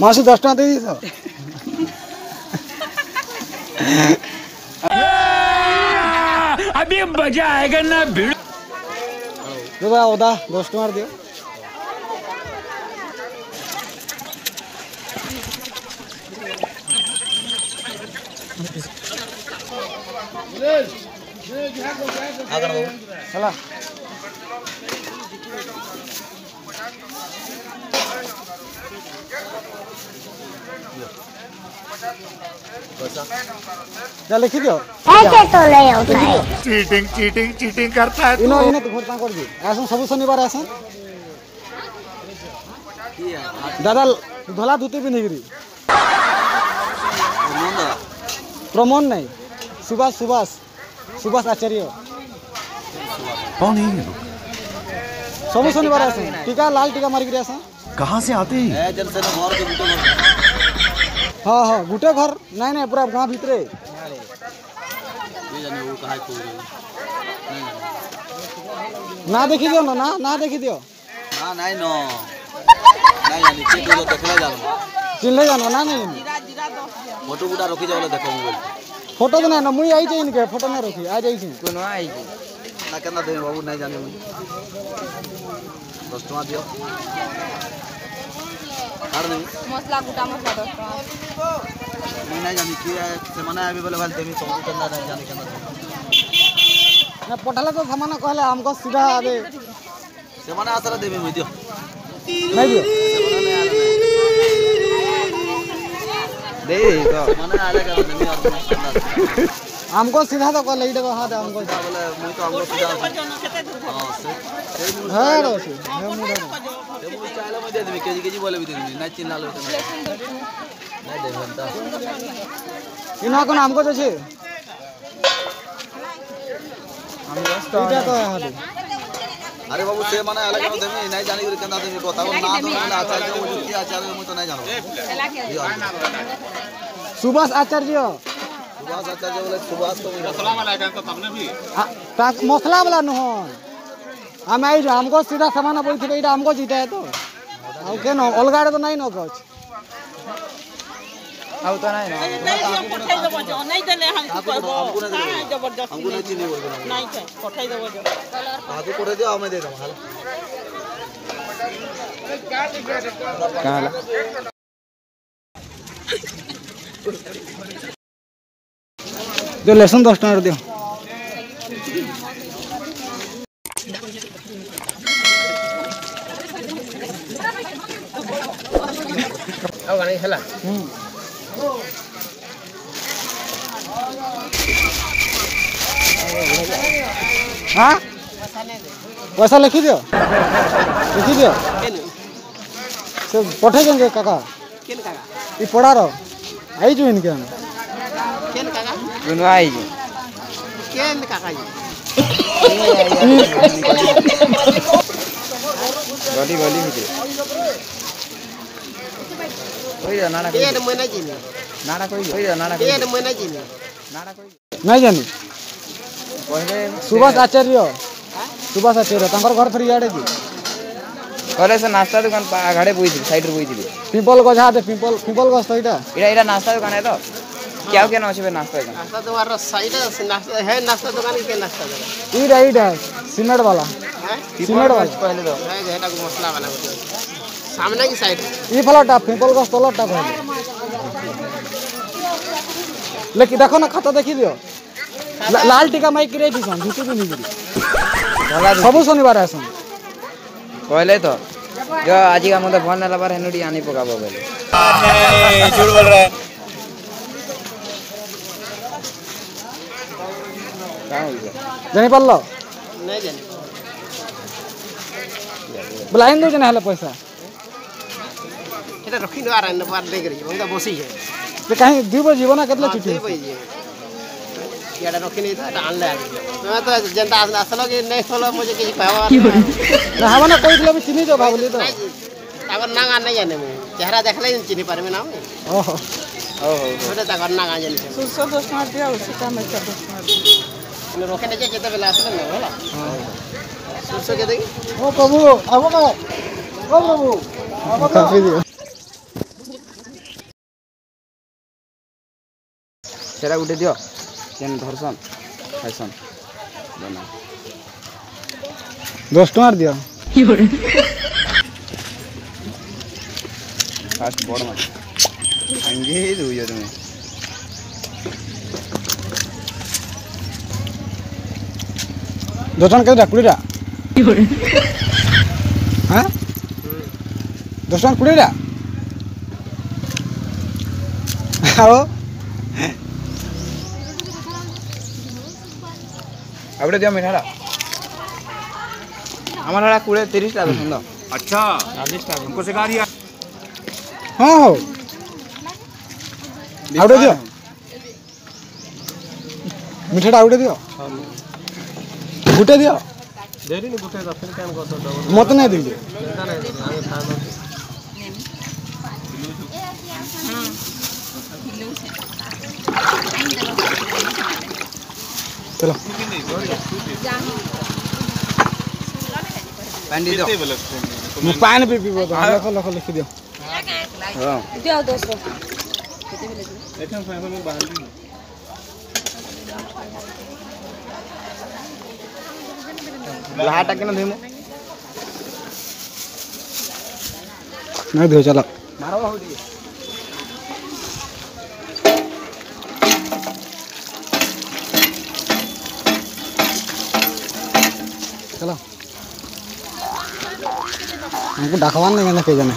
मासी दस्टा दे दी तो अभी मजा आएगा ना भीड़ तो भाई ओदा दोस्त मार दियो चला लिखी दो चीटिंग चीटिंग चीटिंग करता है ऐसा सब शनिवार ऐसा दादा धोला धोती भी नहीं गिरी प्रमोद नहीं सुभाष सुभाष सुभाष आचार्य कौन है सब शनिवार ऐसा टीका लाल टीका मार गिरी ऐसा कहाँ से आते हैं हाँ हाँ गुटे घर नहीं नहीं पूरा गाँव भीतरे ना देखी दियो ना ना देखी दियो ना नहीं नो नहीं यानी चिल्ले तो देखला जानो चिल्ले जानो ना नहीं फोटो गुटा रखी जाओ लो देखो मुगल फोटो तो नहीं ना मुझे आई चाहिए इनके फोटो नहीं रखी आ जाइए तो ना आई ना करना दें बाबू नहीं जाने मुझे दोस्तों आते हो मसला गुटा मसला दोस्तों मैं नहीं जानी किया सामाना अभी बोले वाले भी समझ करना नहीं जाने करना ना पठाला तो सामाना कहले हमको सीधा आवे सामाना आसरा देबे मुई दियो नहीं दियो दे तो सामाना आले का नहीं और हमको सीधा तो कहले इडे हां दे हमको बोले मुई तो हमको सीधा हां रे वो चायला मजा देबे केजी बोले भी देबे ना चिन्ह लालो ना देवंता इना को नाम को छे हम रस्ता इटा तो हाले अरे बाबू से माने अलग ना देबे नहीं जाने के कंदा देबे बताओ ना तो ना आचार्य मुझे के आचार्य मुझे तो नहीं जानो सुभाष आचार्य बोले सुभाष तो अस्सलाम वालेकुम तो तुमने भी ताक मसला वाला न हो हम आई हमको सीधा सामान बोल थे हमको जीता है तो ओके न अलग तो नहीं न कुछ अब तो नहीं नहीं हम पठाई देबो जो नहीं देने हम को कहबो हां जबरदस्ती हमको नहीं नहीं बोलबो नहीं छै पठाई देबो जो आदि कोठे दे हम दे देबो हाल का ला जो लेसन 10 टका दियो अब गाने खेला हां पैसा लिखी दियो से पठे देंगे काका केन काका ई पड़ा रो आई जो इनके केन काका दुनु आई जो केन काका गली गली में नहीं जानी सुभाष आचार्य घर फिर इे कहले से नाश्ता दुकान घाड़े बोई सैड बोई पिंपल गजा पिंपल पिंपल गज तो इटा नाश्ता दुकान है तो क्या क्या नाम नाश्ता दुकान नाश्ता दुकान साइड नाश्ता है नाश्ता दुकान के नाश्ता दुकान इटा इटा सीमेंट वाला सीमेंट वाला पहले तो है एटा को मसला वाला सामने की साइड ये फलाटा पिंपल का तलटा भाई लेकिन देखो ना खाता देखी दियो लाल टीका माई करे छी सन झूठी भी नहीं गिरी सब शनिवार आसन कहले तो जो आज का मतलब फोन नला बार हेनुडी आनी पकाबो बोले झूठ बोल रहा है का हो जानी पल्लो नहीं जानी बुलाइन दो जना हला पैसा इधर रखिनो आ रन बार दे करी बंदा बसी है तो कहीं दिबो जीवना केतला छुटी है याडा रखिनो इधर डाल ले मैं तो जनता असल के नहीं सोलो मुझे के पावा ना हवना कोई दिला भी चिनी दो भाबली तो तागर ना आ नहीं जाने मैं चेहरा देखले नहीं चिनी पर में ना ओहो ओहो छोटे तागर ना आ जाने सुसो दोस्त मार दिया उसी काम में दोस्त मार ने रखने के केते बेला असल ना होला सुसो के देखो ओ प्रभु आवो का ओ प्रभु काफी दिया। सेरा उठे दियो केन धरसन फैशन बना 10 टका दियो की बोले फास्ट बड़ मार आंगे दुइयो तुम दर्शन के डाकुडीरा की बोले हां 10 टका कुडीरा आओ अबडे दिया मिठाला हमारा ला 20 30 ला सुन लो अच्छा 40 ला हमको सिखा दिया हां हो आउडे दियो मिठाला आउडे दियो गुटे दियो देरी नहीं गुटे दफन टाइम करतो मत नहीं दी ना नहीं आगे खा लो हां किलो से चलो पानी दो मु पानी पे पीबो तो लख लख लिख दियो हां दियो 200 कितने मिले एठन फाइबर में बाहर दी लहाटा के न धइमो नहीं धो चला मारो हो दी चलो हमको डाकवान नहीं करना के जाने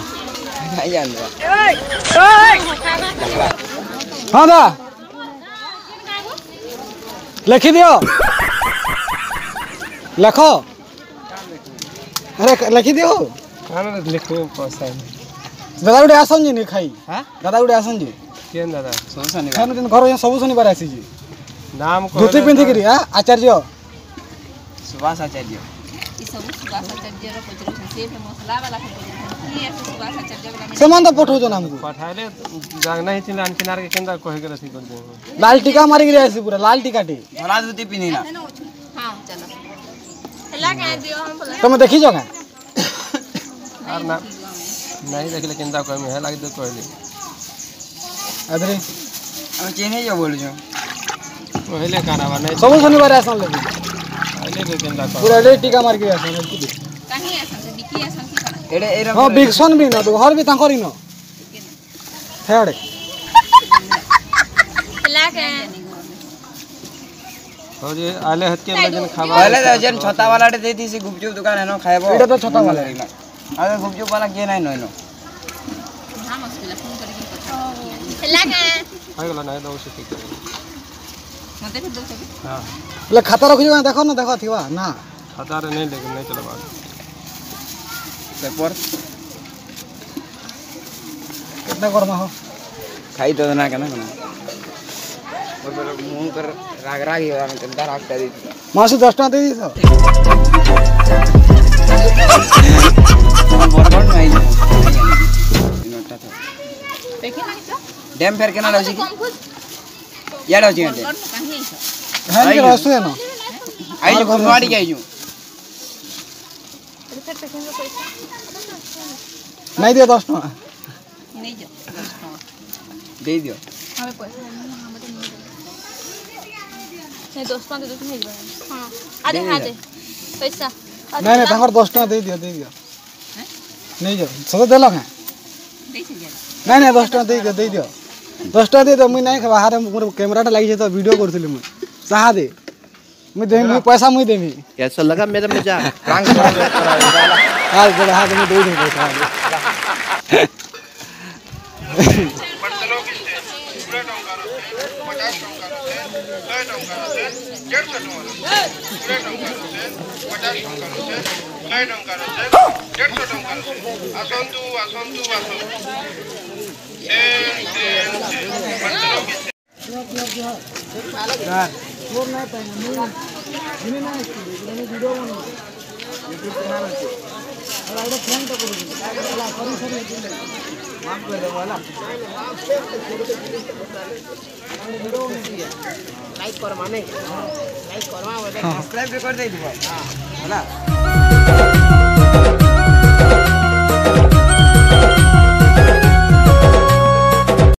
नहीं जान दो हां दा लिख दियो लिखो अरे लिख दियो खाना लिखो पैसा दादा उड़े आसन जी नहीं खाई हां दादा उड़े आसन जी केन दादा सोसनी खाना दिन घर सब शनिवार आसी जी नाम को धोती पिंधी करी हां आचार्य सुभाष आचार्य ई सब सुभाष आचार्य रो पत्र से मसला वाला के ये सुभाष आचार्य वाला समान तो पठो जन हमको पठाले जाग नहीं तिन आन किनार के केंद्र कह के रसी कर दे लाल टीका मार के आसी पूरा लाल टीका टी भला जूती पिनी ना हां चलो हला का दियो हम बोला तुम देखि जगा और ना नहीं देखले केंद्र कह में है लाग दो कहले अदरे हम केने जो बोल जो पहले कानावा नहीं सब शनिवार आसन लगी पूरा ले टीका मार के आसन कहीं आसन से बिकी आसन की करा एडे एरा हां बिकसन भी न तो घर भी तांकर न हेडे लाके हो जे आले हत के वजन खावा पहले जन छता वाला दे दी से गुपचुप दुकान है न खाएबो एटा तो छता वाला ना अरे गुपचुप वाला के नहीं न हम उसके फोन करके पता लाके हो गेला नहीं तो उसे ठीक मते दे दो सब हां ले खाता रखियो देखो ना देखो थीवा ना खाता रे नहीं लेकिन नहीं चलबा पेपर कितना करना हो खाई तो ना केना और मेरे मुंह पर राग राग ही हम चंदा राग दे दी मां से 10 टका दे दी सर बड़बड़ नहीं नोटा था देखे ना तो डैम फेर केना लौसी यार हो जेते हां के रसो है ना आई जो घरवाड़ी गई हूं अरे तक के पैसा नहीं दे 10 टका नहीं दे 10 टका दे दियो अबे पैसा हम तो नहीं दे 10 टका दे तो नहीं हां अरे हां दे पैसा नहीं नहीं तोहर 10 टका दे दियो नहीं दे सदा देला है दे दियो नहीं नहीं 10 टका दे दियो 10 टा दे तो मु नहीं बाहर मोर कैमराटा लागि जे तो वीडियो करथिलि मु सहा दे मु दे मु पैसा मु देबी कैसा लगा मेरा मजा प्रांग करा हां जरा हां मु दे पैसा पर चलो किससे पूरा टंका रखे 50 टंका रखे 100 टंका रखे 150 टंका रखे पूरा टंका रखे 50 टंका रखे 100 टंका रखे 150 टंका रखे आसंतु लाइक कर माने लाइक करवा सब्सक्राइब कर दे दिबो हां होला